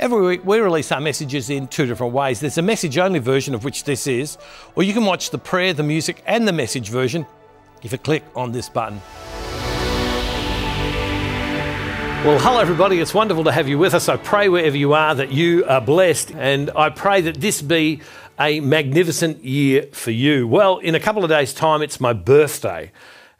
Every week we release our messages in two different ways. There's a message only version, of which this is, or you can watch the prayer, the music and the message version if you click on this button. Well, hello everybody, it's wonderful to have you with us. I pray wherever you are that you are blessed, and I pray that this be a magnificent year for you. Well, in a couple of days' time it's my birthday,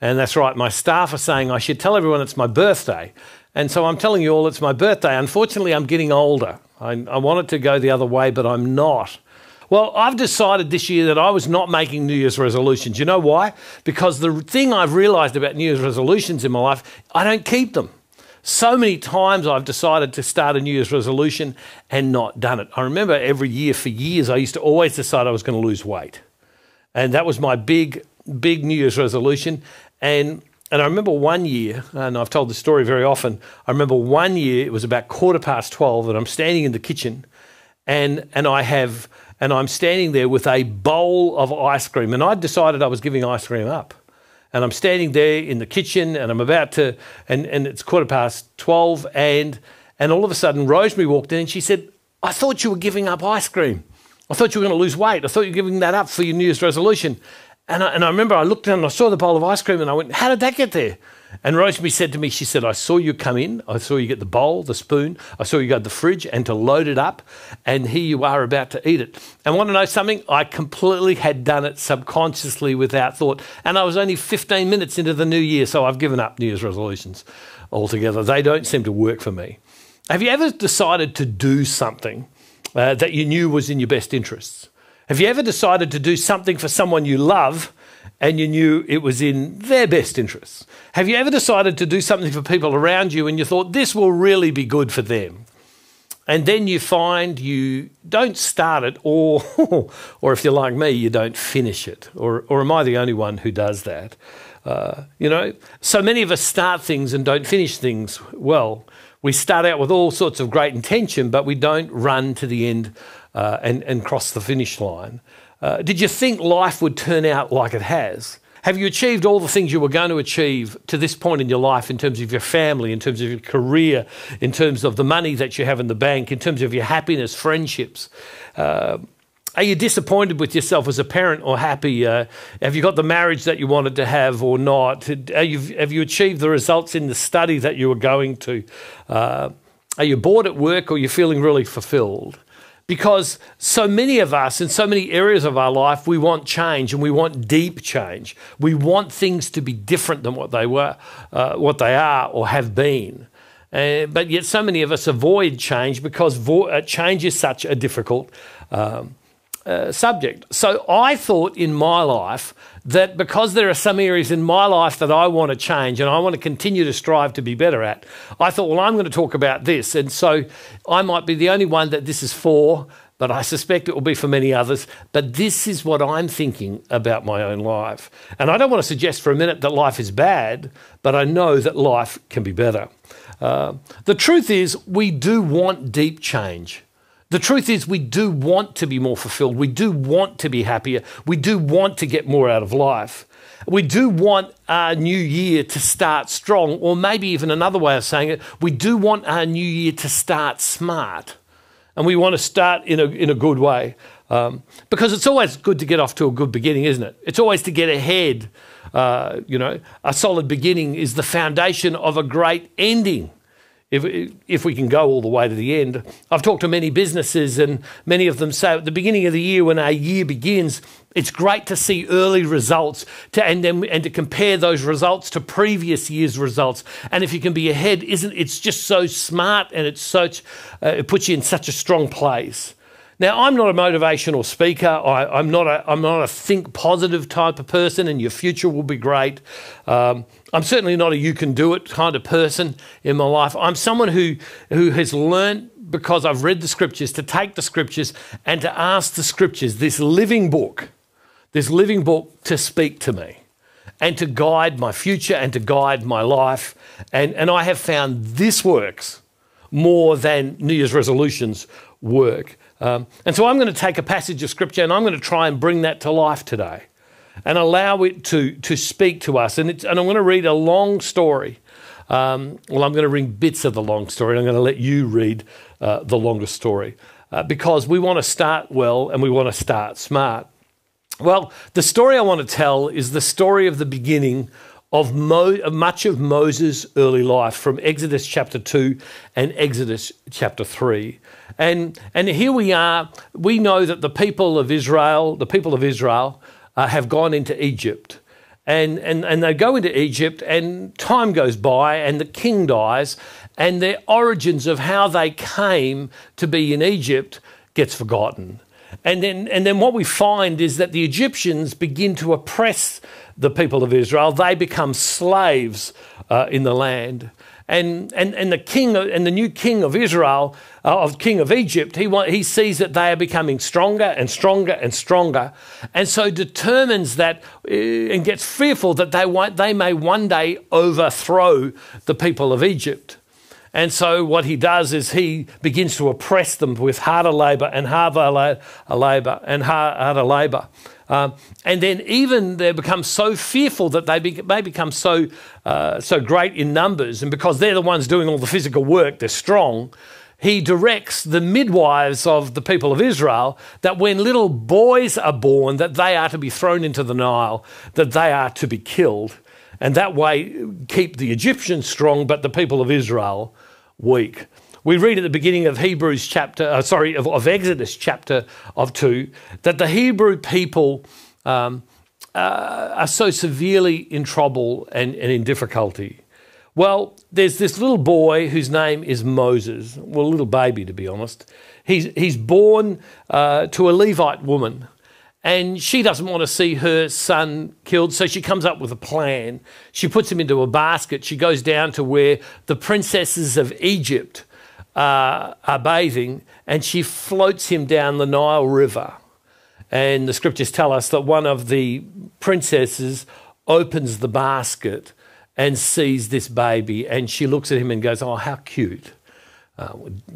and that's right, my staff are saying I should tell everyone it's my birthday. And so I'm telling you all it's my birthday. Unfortunately, I'm getting older. I wanted to go the other way, but I'm not. Well, I've decided this year that I was not making New Year's resolutions. You know why? Because the thing I've realised about New Year's resolutions in my life, I don't keep them. So many times I've decided to start a New Year's resolution and not done it. I remember every year for years I used to always decide I was going to lose weight. And that was my big New Year's resolution. And I remember one year, and I've told this story very often, I remember one year, it was about 12:15, and I'm standing in the kitchen, and I'm standing there with a bowl of ice cream, and I decided I was giving ice cream up. And I'm standing there in the kitchen, and I'm about to, and it's 12:15, and all of a sudden Rosemary walked in, and she said, "I thought you were giving up ice cream. I thought you were going to lose weight. I thought you were giving that up for your New Year's resolution." And I remember I looked down and I saw the bowl of ice cream and I went, "How did that get there?" And Rosemary said to me, she said, "I saw you come in. I saw you get the bowl, the spoon. I saw you go to the fridge and to load it up. And here you are about to eat it." And want to know something? I completely had done it subconsciously without thought. And I was only 15 minutes into the new year, so I've given up New Year's resolutions altogether. They don't seem to work for me. Have you ever decided to do something that you knew was in your best interests? Have you ever decided to do something for someone you love and you knew it was in their best interests? Have you ever decided to do something for people around you and you thought this will really be good for them? And then you find you don't start it, or if you're like me, you don't finish it. Or am I the only one who does that? You know, so many of us start things and don't finish things well. We start out with all sorts of great intention, but we don't run to the end and cross the finish line. Did you think life would turn out like it has? Have you achieved all the things you were going to achieve to this point in your life in terms of your family, in terms of your career, in terms of the money that you have in the bank, in terms of your happiness, friendships? Are you disappointed with yourself as a parent or happy? Have you got the marriage that you wanted to have or not? Have you achieved the results in the study that you were going to? Are you bored at work or are you feeling really fulfilled? Because so many of us in so many areas of our life, we want change and we want deep change. We want things to be different than what they were, what they are or have been. But yet so many of us avoid change because change is such a difficult subject. So I thought in my life that because there are some areas in my life that I want to change and I want to continue to strive to be better at, I thought, well, I'm going to talk about this. And so I might be the only one that this is for, but I suspect it will be for many others. But this is what I'm thinking about my own life. And I don't want to suggest for a minute that life is bad, but I know that life can be better. The truth is we do want deep change. The truth is we do want to be more fulfilled. We do want to be happier. We do want to get more out of life. We do want our new year to start strong, or maybe even another way of saying it, we do want our new year to start smart. And we want to start in a good way. Because it's always good to get off to a good beginning, isn't it? It's always to get ahead. You know, a solid beginning is the foundation of a great ending. If we can go all the way to the end. I've talked to many businesses and many of them say at the beginning of the year when our year begins, it's great to see early results and to compare those results to previous year's results. And if you can be ahead, it's just so smart and it's such, it puts you in such a strong place. Now, I'm not a motivational speaker. I'm not a think positive type of person and your future will be great. I'm certainly not a you can do it kind of person in my life. I'm someone who has learnt, because I've read the scriptures, to take the scriptures and to ask the scriptures, this living book to speak to me and to guide my future and to guide my life. And I have found this works more than New Year's resolutions work. And so I'm going to take a passage of scripture and I'm going to try and bring that to life today and allow it to speak to us. And I'm going to read a long story Well, I'm going to read bits of the long story, and I'm going to let you read the longer story because we want to start well and we want to start smart. Well, the story I want to tell is the story of the beginning of much of Moses' early life, from Exodus chapter 2 and Exodus chapter 3. And here we are. We know that the people of Israel have gone into Egypt. And they go into Egypt, and time goes by, and the king dies, and their origins of how they came to be in Egypt gets forgotten. And then what we find is that the Egyptians begin to oppress the people of Israel. They become slaves in the land. And the new king of Israel, king of Egypt, he sees that they are becoming stronger and stronger and stronger, and so determines that and gets fearful that they may one day overthrow the people of Egypt. And so what he does is he begins to oppress them with harder labour. And then even they become so fearful that they become so great in numbers, and because they're the ones doing all the physical work, they're strong, he directs the midwives of the people of Israel that when little boys are born, that they are to be thrown into the Nile, that they are to be killed, and that way keep the Egyptians strong but the people of Israel weak. We read at the beginning of Exodus chapter of 2, that the Hebrew people are so severely in trouble and in difficulty. Well, there's this little boy whose name is Moses, well, a little baby to be honest. He's born to a Levite woman, and she doesn't want to see her son killed, so she comes up with a plan. She puts him into a basket. She goes down to where the princesses of Egypt are bathing, and she floats him down the Nile River. And the scriptures tell us that one of the princesses opens the basket and sees this baby, and she looks at him and goes, "Oh, how cute."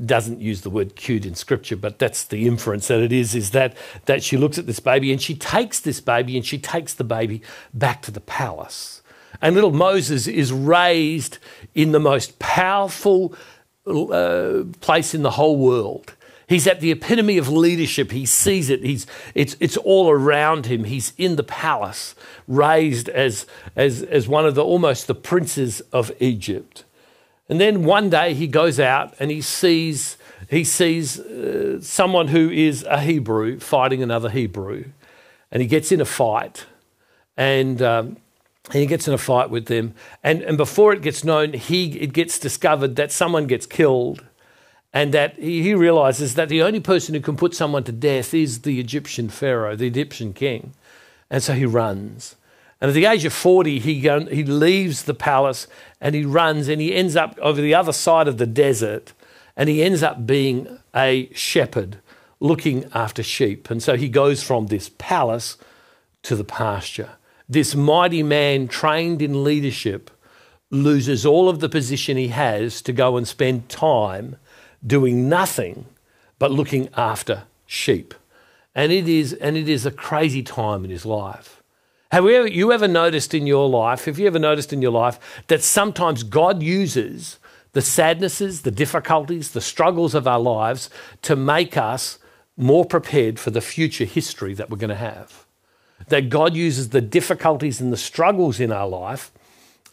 Doesn't use the word cute in scripture, but that's the inference that it is that she looks at this baby, and she takes this baby, and she takes the baby back to the palace. And little Moses is raised in the most powerful place in the whole world. He's at the epitome of leadership. He sees it. It's all around him. He's in the palace, raised as one of almost the princes of Egypt. And then one day he goes out and he sees someone who is a Hebrew fighting another Hebrew, and he gets in a fight, and he gets in a fight with them, and before it gets known, it gets discovered that someone gets killed, and that he realizes that the only person who can put someone to death is the Egyptian pharaoh, the Egyptian king, and so he runs. And at the age of 40, he leaves the palace and he runs, and he ends up over the other side of the desert, and he ends up being a shepherd looking after sheep. And so he goes from this palace to the pasture. This mighty man trained in leadership loses all of the position he has to go and spend time doing nothing but looking after sheep. And it is a crazy time in his life. Have you ever noticed in your life that sometimes God uses the sadnesses, the difficulties, the struggles of our lives to make us more prepared for the future history that we're going to have? That God uses the difficulties and the struggles in our life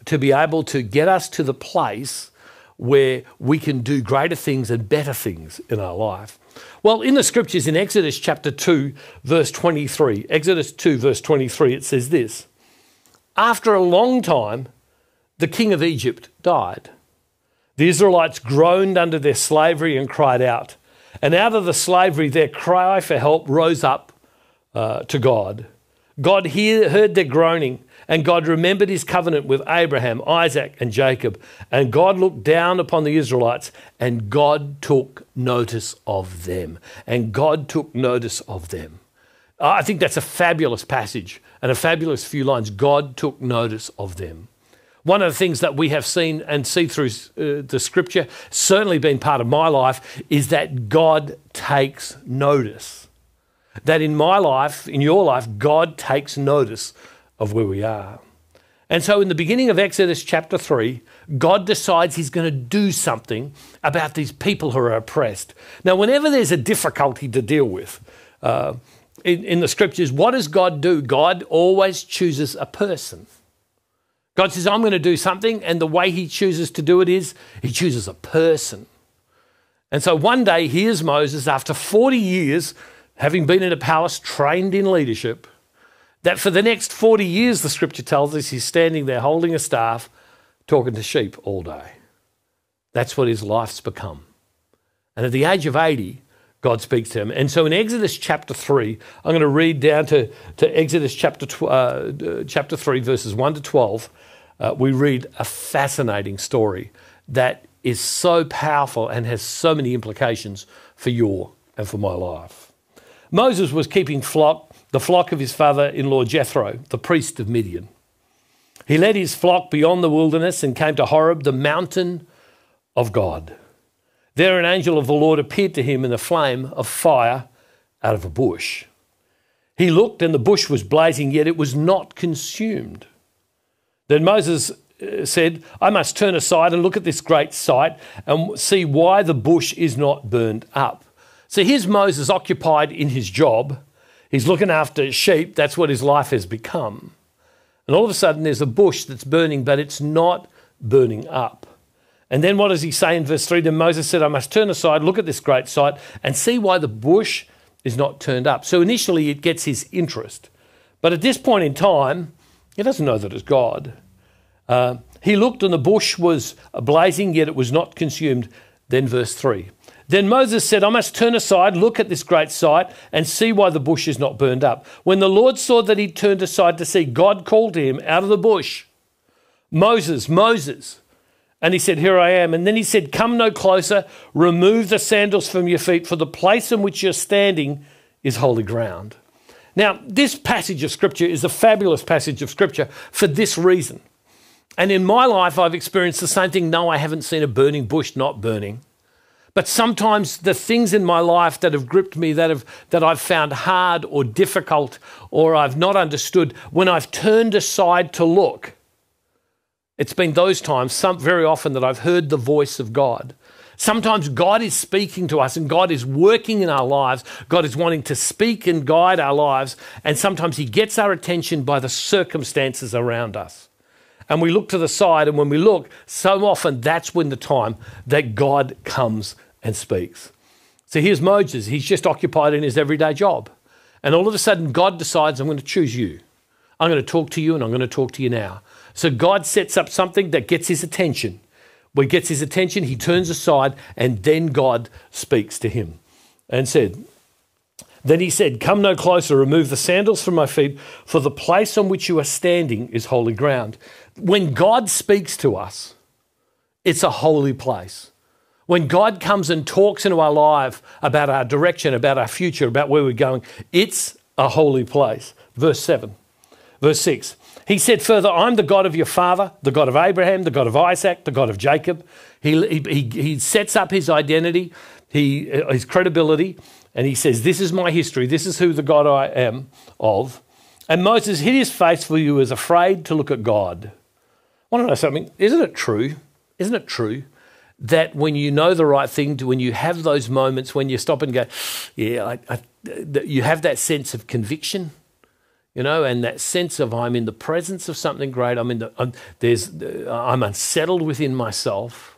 to be able to get us to the place where we can do greater things and better things in our life. Well, in the scriptures, in Exodus chapter 2, verse 23, Exodus 2, verse 23, it says this: "After a long time, the king of Egypt died. The Israelites groaned under their slavery and cried out. And out of the slavery, their cry for help rose up to God. God heard their groaning, and God remembered his covenant with Abraham, Isaac, and Jacob. And God looked down upon the Israelites, and God took notice of them." And God took notice of them. I think that's a fabulous passage and a fabulous few lines. God took notice of them. One of the things that we have seen and see through the scripture, certainly been part of my life, is that God takes notice. That in my life, in your life, God takes notice of where we are. And so in the beginning of Exodus chapter 3, God decides he's going to do something about these people who are oppressed. Now, whenever there's a difficulty to deal with in the scriptures, what does God do? God always chooses a person. God says, I'm going to do something, and the way he chooses to do it is he chooses a person. And so one day, here's Moses, after 40 years, having been in a palace, trained in leadership, that for the next 40 years, the scripture tells us, he's standing there holding a staff, talking to sheep all day. That's what his life's become. And at the age of 80, God speaks to him. And so in Exodus chapter 3, I'm going to read down to Exodus chapter 3, verses 1 to 12. We read a fascinating story that is so powerful and has so many implications for your and for my life. Moses was keeping the flock of his father-in-law Jethro, the priest of Midian. He led his flock beyond the wilderness and came to Horeb, the mountain of God. There an angel of the Lord appeared to him in a flame of fire out of a bush. He looked and the bush was blazing, yet it was not consumed. Then Moses said, I must turn aside and look at this great sight and see why the bush is not burned up. So here's Moses occupied in his job. He's looking after sheep. That's what his life has become. And all of a sudden there's a bush that's burning, but it's not burning up. And then what does he say in verse 3? Then Moses said, I must turn aside, look at this great sight, and see why the bush is not turned up. So initially it gets his interest. But at this point in time, he doesn't know that it's God. He looked and the bush was blazing, yet it was not consumed. Then verse 3. Then Moses said, I must turn aside, look at this great sight, and see why the bush is not burned up. When the Lord saw that he turned aside to see, God called to him out of the bush, Moses, Moses. And he said, here I am. And then he said, come no closer, remove the sandals from your feet, for the place in which you're standing is holy ground. Now, this passage of Scripture is a fabulous passage of Scripture for this reason. And in my life, I've experienced the same thing. No, I haven't seen a burning bush not burning. But sometimes the things in my life that have gripped me, that I've found hard or difficult or I've not understood, when I've turned aside to look, it's been those times, very often, that I've heard the voice of God. Sometimes God is speaking to us and God is working in our lives. God is wanting to speak and guide our lives. And sometimes he gets our attention by the circumstances around us. And we look to the side, and when we look, so often that's when the time that God comes and speaks. So here's Moses. He's just occupied in his everyday job. And all of a sudden, God decides, I'm going to choose you. I'm going to talk to you, and I'm going to talk to you now. So God sets up something that gets his attention. When it gets his attention, he turns aside, and then God speaks to him and said, then he said, come no closer, remove the sandals from my feet, for the place on which you are standing is holy ground. When God speaks to us, it's a holy place. When God comes and talks into our life about our direction, about our future, about where we're going, it's a holy place. Verse 6, he said further, I'm the God of your father, the God of Abraham, the God of Isaac, the God of Jacob. He sets up his identity, his credibility, and he says, this is my history. This is who the God I am of. And Moses hid his face, for he was afraid to look at God. Want to know something? Isn't it true? Isn't it true that when you know the right thing, when you have those moments when you stop and go, yeah, you have that sense of conviction, you know, and that sense of I'm in the presence of something great. I'm unsettled within myself.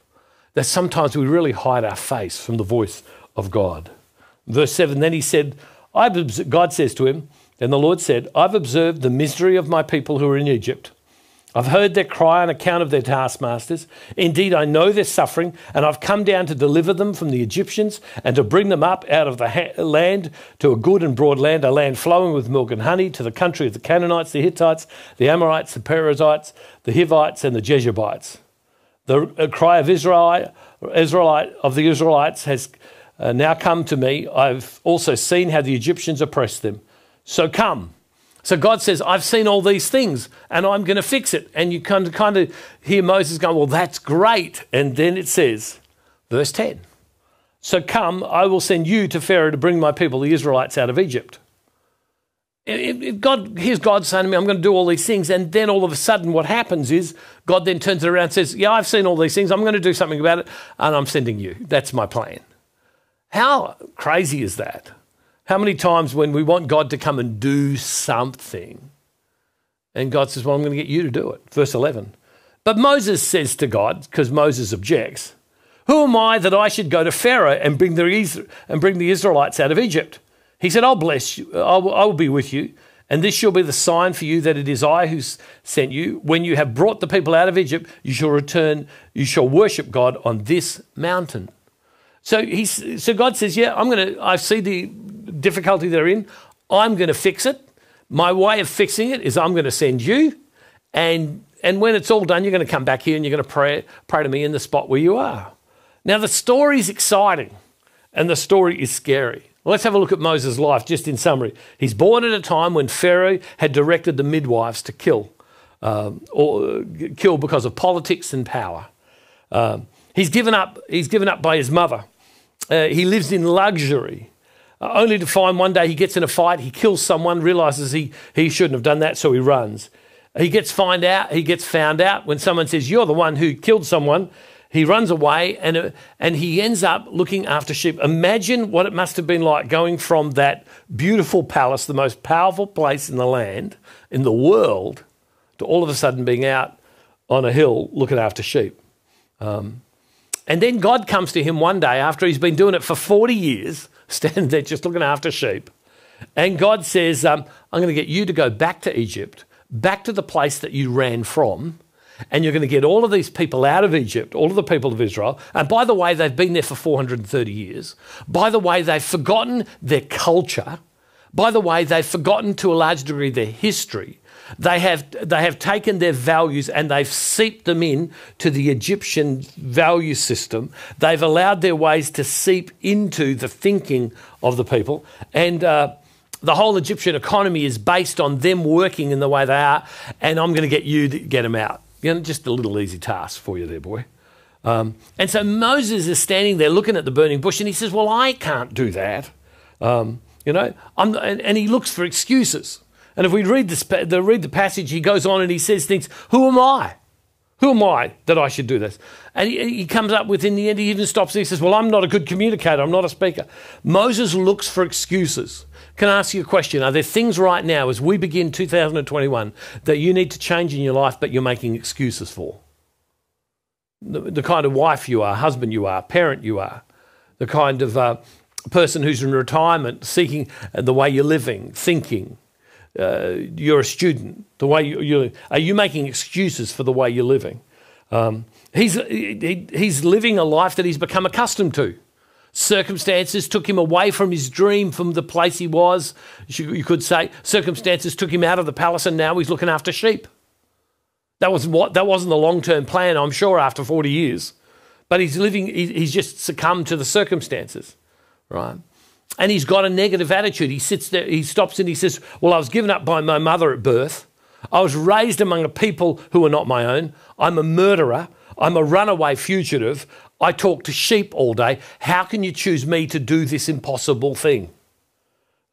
That sometimes we really hide our face from the voice of God. Verse 7, then he said, God says to him, and the Lord said, I've observed the misery of my people who are in Egypt. I've heard their cry on account of their taskmasters. Indeed, I know their suffering, and I've come down to deliver them from the Egyptians and to bring them up out of the land to a good and broad land, a land flowing with milk and honey, to the country of the Canaanites, the Hittites, the Amorites, the Perizzites, the Hivites, and the Jebusites. The cry of the Israelites has now come to me. I've also seen how the Egyptians oppressed them. So come. So God says, I've seen all these things and I'm going to fix it. And you kind of hear Moses going, well, that's great. And then it says, verse 10, so come, I will send you to Pharaoh to bring my people, the Israelites, out of Egypt. God, here's God saying to me, I'm going to do all these things. And then all of a sudden what happens is God then turns it around and says, yeah, I've seen all these things. I'm going to do something about it and I'm sending you. That's my plan. How crazy is that? How many times when we want God to come and do something and God says, well, I'm going to get you to do it. Verse 11. But Moses says to God, because Moses objects, who am I that I should go to Pharaoh and bring the Israelites out of Egypt? He said, I'll bless you. I will be with you. And this shall be the sign for you that it is I who sent you. When you have brought the people out of Egypt, you shall return. You shall worship God on this mountain. So God says, yeah, I see the difficulty they're in. I'm going to fix it. My way of fixing it is I'm going to send you. And when it's all done, you're going to come back here and you're going to pray to me in the spot where you are. Now, the story's exciting and the story is scary. Let's have a look at Moses' life just in summary. He's born at a time when Pharaoh had directed the midwives to kill because of politics and power. He's given up by his mother. He lives in luxury, only to find one day he gets in a fight, he kills someone, realizes he shouldn't have done that, so he runs. He gets found out when someone says, you're the one who killed someone. He runs away and he ends up looking after sheep. Imagine what it must have been like going from that beautiful palace, the most powerful place in the land, in the world, to all of a sudden being out on a hill looking after sheep. And then God comes to him one day after he's been doing it for 40 years, standing there just looking after sheep. And God says, I'm going to get you to go back to Egypt, back to the place that you ran from, and you're going to get all of these people out of Egypt, all of the people of Israel. And by the way, they've been there for 430 years. By the way, they've forgotten their culture. By the way, they've forgotten to a large degree their history. They have taken their values and they've seeped them in to the Egyptian value system. They've allowed their ways to seep into the thinking of the people. And the whole Egyptian economy is based on them working in the way they are. And I'm going to get you to get them out. You know, just a little easy task for you there, boy. And so Moses is standing there looking at the burning bush and he says, well, I can't do that. And he looks for excuses. And if we read the passage, he goes on and he says things, who am I? Who am I that I should do this? And he comes up with, in the end, he even stops and he says, well, I'm not a good communicator. I'm not a speaker. Moses looks for excuses. Can I ask you a question? Are there things right now as we begin 2021 that you need to change in your life but you're making excuses for? The kind of wife you are, husband you are, parent you are, the kind of person who's in retirement, seeking the way you're living, thinking. You're a student. The way are you making excuses for the way you're living? He's living a life that he's become accustomed to. Circumstances took him away from his dream, from the place he was. You could say circumstances took him out of the palace and now he's looking after sheep. That wasn't the long-term plan, I'm sure, after 40 years. But he's just succumbed to the circumstances, right? And he's got a negative attitude. He sits there, he stops and he says, well, I was given up by my mother at birth. I was raised among a people who are not my own. I'm a murderer. I'm a runaway fugitive. I talk to sheep all day. How can you choose me to do this impossible thing?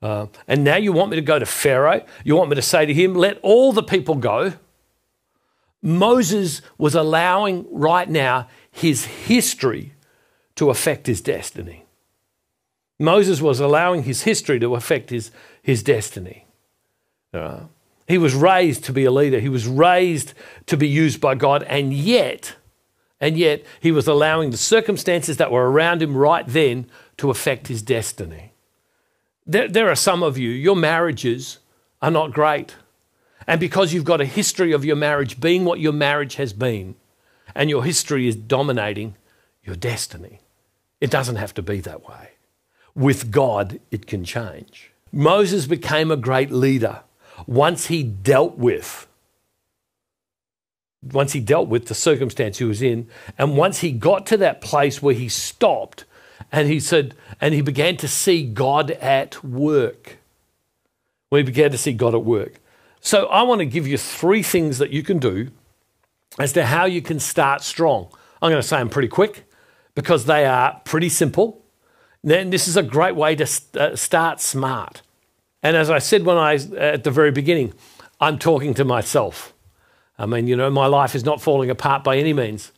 And now you want me to go to Pharaoh? You want me to say to him, let all the people go? Moses was allowing right now his history to affect his destiny. Moses was allowing his history to affect his destiny. He was raised to be a leader. He was raised to be used by God, and yet he was allowing the circumstances that were around him right then to affect his destiny. There are some of you, your marriages are not great. And because you've got a history of your marriage being what your marriage has been, and your history is dominating your destiny, it doesn't have to be that way. With God, it can change. Moses became a great leader once he dealt with the circumstance he was in, and once he got to that place where he stopped and he began to see God at work. We began to see God at work. So I want to give you three things that you can do as to how you can start strong. I'm going to say them pretty quick because they are pretty simple. Then this is a great way to start smart. And as I said at the very beginning, I'm talking to myself. I mean, you know, my life is not falling apart by any means,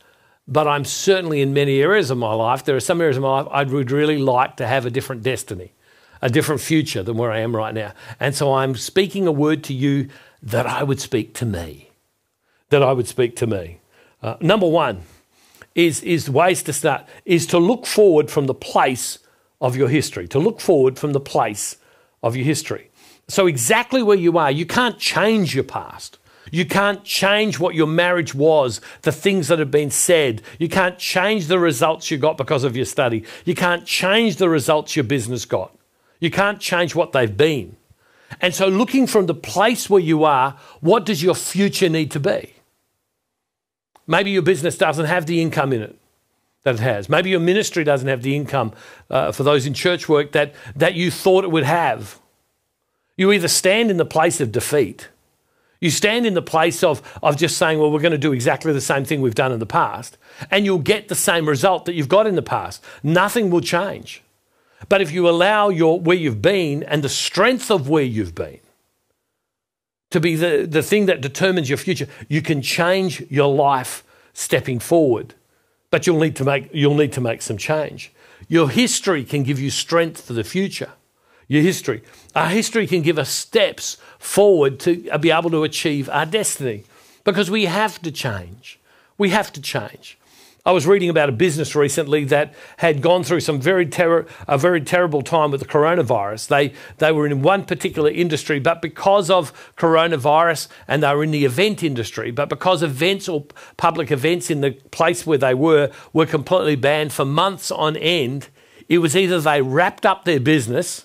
but I'm certainly in many areas of my life. There are some areas of my life I would really like to have a different destiny, a different future than where I am right now. And so I'm speaking a word to you that I would speak to me, that I would speak to me. Number one is ways to start, is to look forward from the place of your history, to look forward from the place of your history. So exactly where you are, you can't change your past. You can't change what your marriage was, the things that have been said. You can't change the results you got because of your study. You can't change the results your business got. You can't change what they've been. And so looking from the place where you are, what does your future need to be? Maybe your business doesn't have the income in it that it has. Maybe your ministry doesn't have the income for those in church work that you thought it would have. You either stand in the place of defeat. You stand in the place of just saying, well, we're going to do exactly the same thing we've done in the past, and you'll get the same result that you've got in the past. Nothing will change. But if you allow where you've been and the strength of where you've been to be the thing that determines your future, you can change your life stepping forward, but you'll need to make some change. Your history can give you strength for the future. Your history. Our history can give us steps forward to be able to achieve our destiny, because we have to change. We have to change. I was reading about a business recently that had gone through some very terrible time with the coronavirus. They were in one particular industry, but because of coronavirus, and they were in the event industry, but because events or public events in the place where they were completely banned for months on end, it was either they wrapped up their business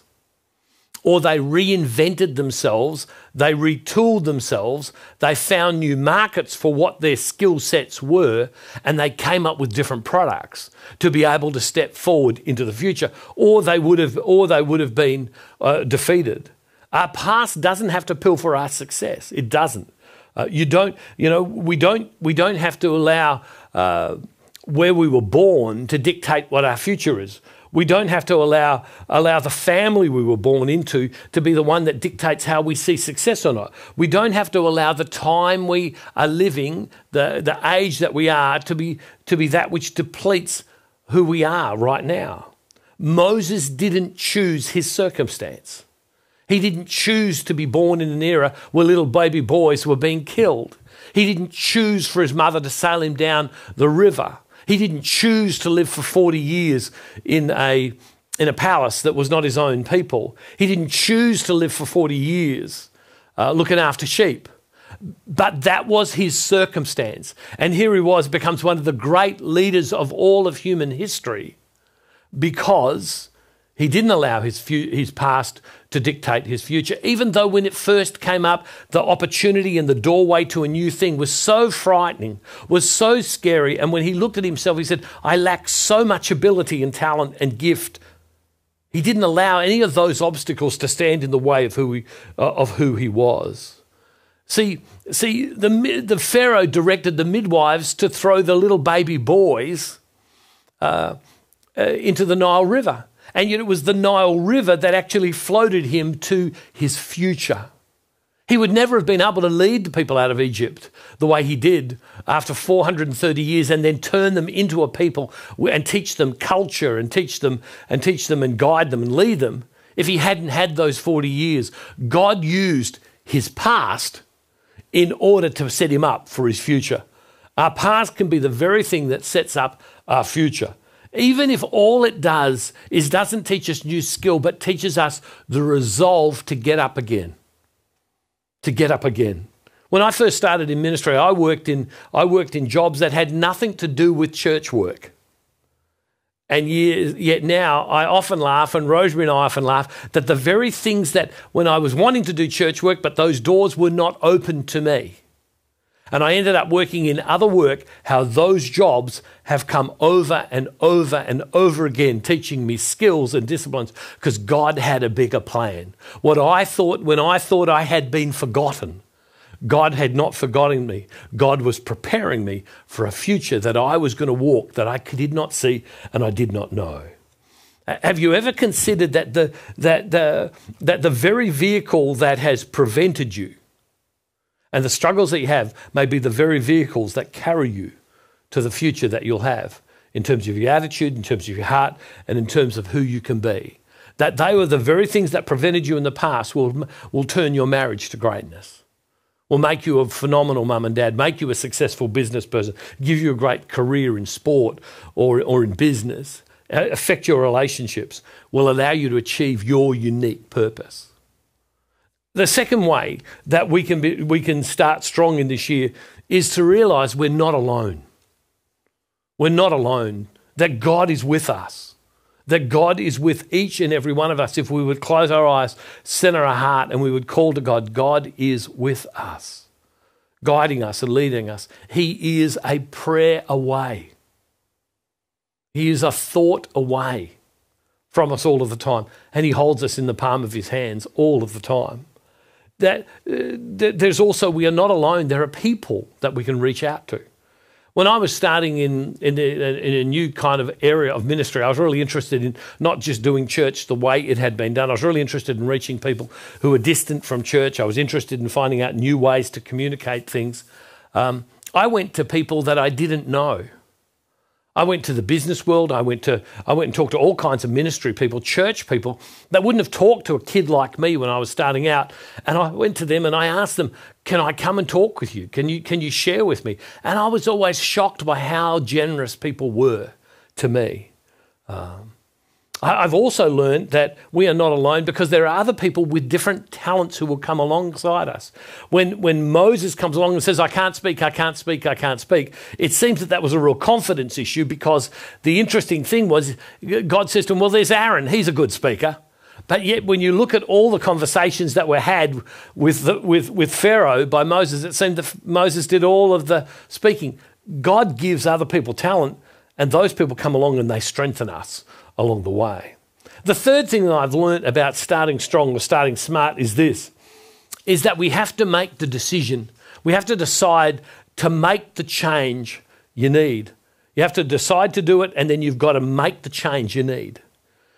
or they reinvented themselves, they retooled themselves, they found new markets for what their skill sets were, and they came up with different products to be able to step forward into the future, or they would have been defeated. Our past doesn't have to pill for our success. It doesn't. We don't have to allow where we were born to dictate what our future is. We don't have to allow the family we were born into to be the one that dictates how we see success or not. We don't have to allow the time we are living, the age that we are, to be that which depletes who we are right now. Moses didn't choose his circumstance. He didn't choose to be born in an era where little baby boys were being killed. He didn't choose for his mother to sail him down the river. He didn't choose to live for 40 years in a palace that was not his own people. He didn't choose to live for 40 years looking after sheep. But that was his circumstance. And here he was, becomes one of the great leaders of all of human history, because he didn't allow his past to dictate his future, even though when it first came up, the opportunity and the doorway to a new thing was so frightening, was so scary. And when he looked at himself, he said, I lack so much ability and talent and gift. He didn't allow any of those obstacles to stand in the way of who he was. See, the Pharaoh directed the midwives to throw the little baby boys into the Nile River. And yet it was the Nile River that actually floated him to his future. He would never have been able to lead the people out of Egypt the way he did after 430 years, and then turn them into a people and teach them culture and teach them and guide them and lead them, if he hadn't had those 40 years. God used his past in order to set him up for his future. Our past can be the very thing that sets up our future. Even if all it does is doesn't teach us new skill, but teaches us the resolve to get up again, to get up again. When I first started in ministry, I worked in jobs that had nothing to do with church work. And yet now I often laugh, and Rosemary and I often laugh, that the very things that when I was wanting to do church work, but those doors were not open to me, and I ended up working in other work, how those jobs have come over and over and over again, teaching me skills and disciplines, because God had a bigger plan. What I thought, when I thought I had been forgotten, God had not forgotten me. God was preparing me for a future that I was going to walk, that I did not see and I did not know. Have you ever considered that the very vehicle that has prevented you and the struggles that you have may be the very vehicles that carry you to the future that you'll have in terms of your attitude, in terms of your heart, and in terms of who you can be? That they were the very things that prevented you in the past will turn your marriage to greatness, will make you a phenomenal mum and dad, make you a successful business person, give you a great career in sport or in business, affect your relationships, will allow you to achieve your unique purpose. The second way that we can start strong in this year is to realise we're not alone. We're not alone, that God is with us, that God is with each and every one of us. If we would close our eyes, centre our heart, and we would call to God, God is with us, guiding us and leading us. He is a prayer away. He is a thought away from us all of the time, and He holds us in the palm of His hands all of the time. There's also, we are not alone. There are people that we can reach out to. When I was starting in a new kind of area of ministry, I was really interested in not just doing church the way it had been done. I was really interested in reaching people who were distant from church. I was interested in finding out new ways to communicate things. I went to people that I didn't know. I went to the business world. I went and talked to all kinds of ministry people, church people that wouldn't have talked to a kid like me when I was starting out. And I went to them and I asked them, "Can I come and talk with you? Can you share with me?" And I was always shocked by how generous people were to me. I've also learned that we are not alone because there are other people with different talents who will come alongside us. When Moses comes along and says, "I can't speak, I can't speak, I can't speak," it seems that that was a real confidence issue because the interesting thing was God says to him, "Well, there's Aaron, he's a good speaker." But yet when you look at all the conversations that were had with Pharaoh by Moses, it seemed that Moses did all of the speaking. God gives other people talent and those people come along and they strengthen us along the way. The third thing that I've learnt about starting strong or starting smart is this, is that we have to make the decision. We have to decide to make the change you need. You have to decide to do it and then you've got to make the change you need.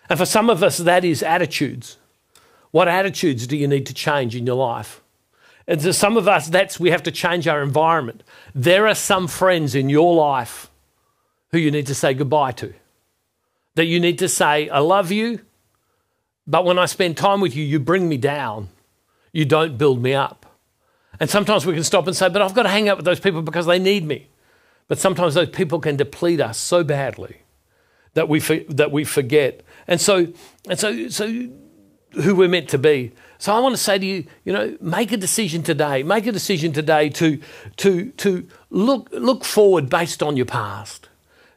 And for some of us, that is attitudes. What attitudes do you need to change in your life? And for some of us, that's we have to change our environment. There are some friends in your life who you need to say goodbye to. That you need to say, "I love you, but when I spend time with you, you bring me down. You don't build me up." And sometimes we can stop and say, "But I've got to hang out with those people because they need me." But sometimes those people can deplete us so badly that we forget. And so who we're meant to be. So I want to say to you, you know, make a decision today. Make a decision today to look forward based on your past.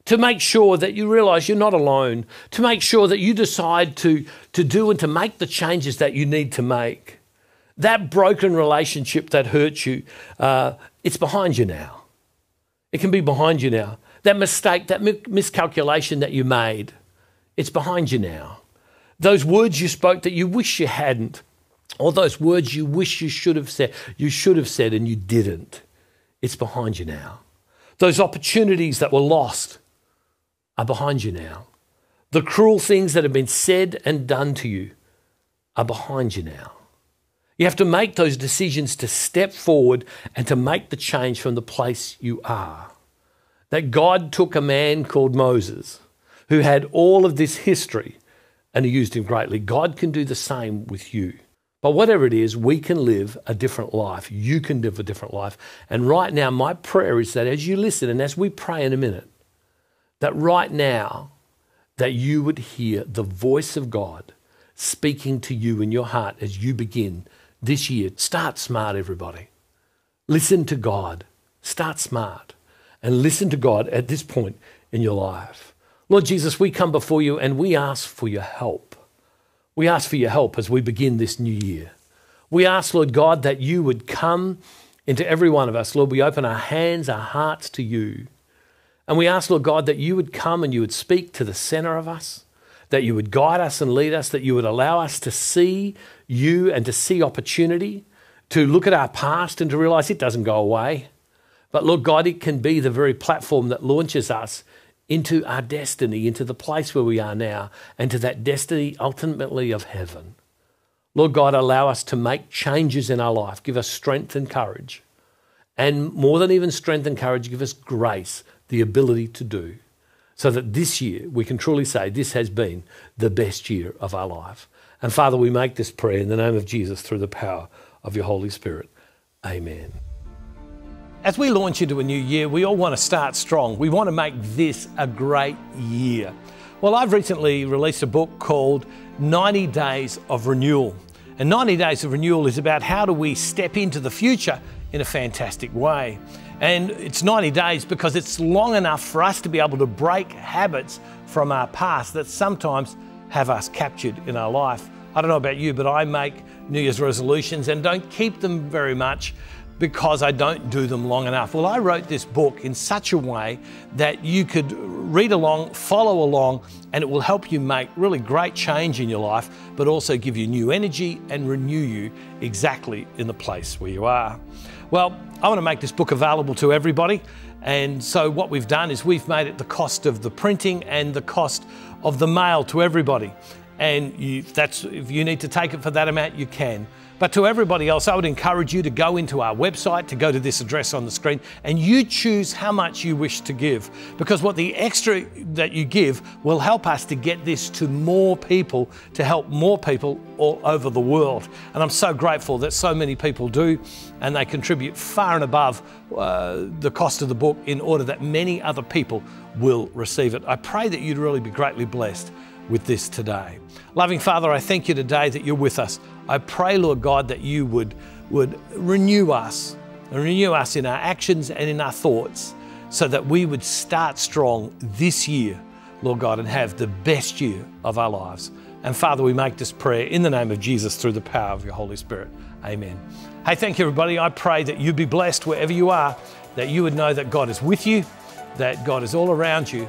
To make sure that you realise you're not alone, to make sure that you decide to do and to make the changes that you need to make. That broken relationship that hurt you, it's behind you now. It can be behind you now. That mistake, that miscalculation that you made, it's behind you now. Those words you spoke that you wish you hadn't, or those words you wish you should have said and you didn't, it's behind you now. Those opportunities that were lost are behind you now. The cruel things that have been said and done to you are behind you now. You have to make those decisions to step forward and to make the change from the place you are. That God took a man called Moses who had all of this history and He used him greatly. God can do the same with you. But whatever it is, we can live a different life. You can live a different life. And right now, my prayer is that as you listen and as we pray in a minute, that right now, that you would hear the voice of God speaking to you in your heart as you begin this year. Start smart, everybody. Listen to God. Start smart and listen to God at this point in your life. Lord Jesus, we come before you and we ask for your help. We ask for your help as we begin this new year. We ask, Lord God, that you would come into every one of us. Lord, we open our hands, our hearts to you. And we ask, Lord God, that you would come and you would speak to the center of us, that you would guide us and lead us, that you would allow us to see you and to see opportunity, to look at our past and to realize it doesn't go away. But Lord God, it can be the very platform that launches us into our destiny, into the place where we are now, and to that destiny ultimately of heaven. Lord God, allow us to make changes in our life. Give us strength and courage. And more than even strength and courage, give us grace, the ability to do, so that this year we can truly say this has been the best year of our life. And Father, we make this prayer in the name of Jesus through the power of your Holy Spirit. Amen. As we launch into a new year, we all want to start strong. We want to make this a great year. Well, I've recently released a book called 90 Days of Renewal. And 90 Days of Renewal is about how do we step into the future in a fantastic way. And it's 90 days because it's long enough for us to be able to break habits from our past that sometimes have us captured in our life. I don't know about you, but I make New Year's resolutions and don't keep them very much, because I don't do them long enough. Well, I wrote this book in such a way that you could read along, follow along, and it will help you make really great change in your life, but also give you new energy and renew you exactly in the place where you are. Well, I want to make this book available to everybody. And so what we've done is we've made it the cost of the printing and the cost of the mail to everybody. And if you need to take it for that amount, you can. But to everybody else, I would encourage you to go into our website, to go to this address on the screen, and you choose how much you wish to give. Because what the extra that you give will help us to get this to more people, to help more people all over the world. And I'm so grateful that so many people do, and they contribute far and above the cost of the book in order that many other people will receive it. I pray that you'd really be greatly blessed with this today. Loving Father, I thank you today that you're with us. I pray, Lord God, that you would renew us in our actions and in our thoughts, so that we would start strong this year, Lord God, and have the best year of our lives. And Father, we make this prayer in the name of Jesus through the power of your Holy Spirit. Amen. Hey, thank you, everybody. I pray that you'd be blessed wherever you are, that you would know that God is with you, that God is all around you,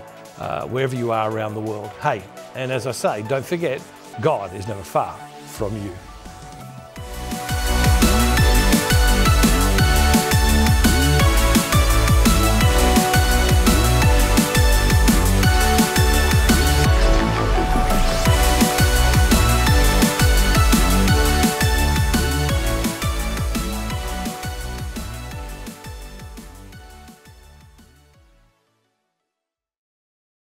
wherever you are around the world. Hey, and as I say, don't forget, God is never far from you.